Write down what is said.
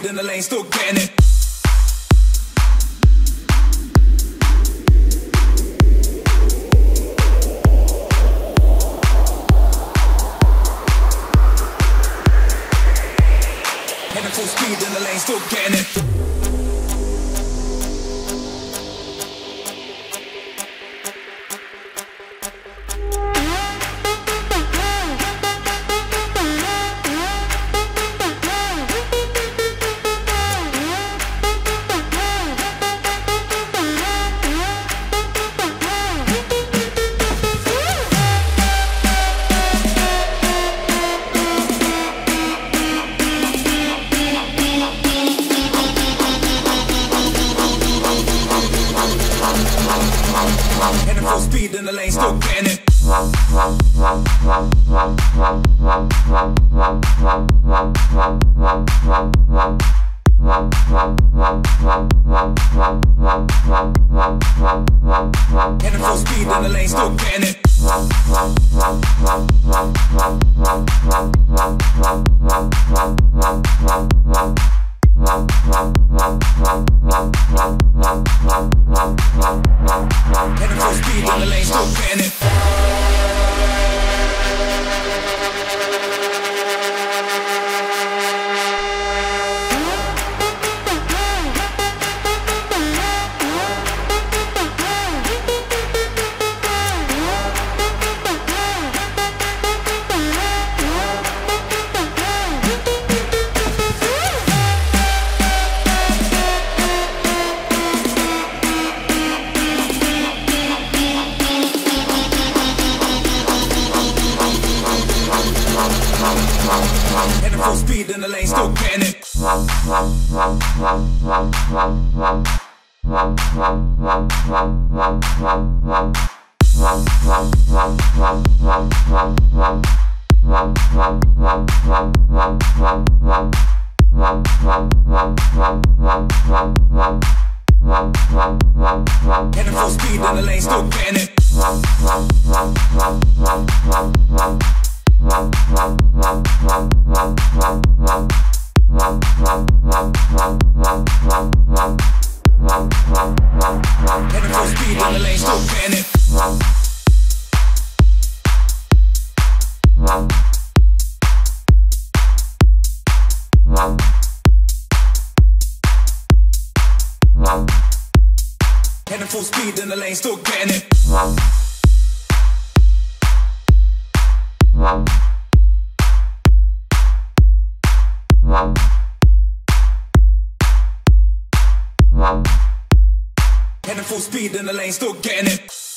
speed in the lane, still getting it. Heading full speed in the lane, still getting it. Heading full speed in the lane, still getting it. Heading full speed in the lane, still getting it. Heading full speed in the lane, still getting it. Heading full speed in the lane, still getting it. Heading full speed in the lane, still getting it. Heading full speed in the lane, still getting it. Heading full speed in the lane, still getting it. Heading full speed in the lane, still getting it.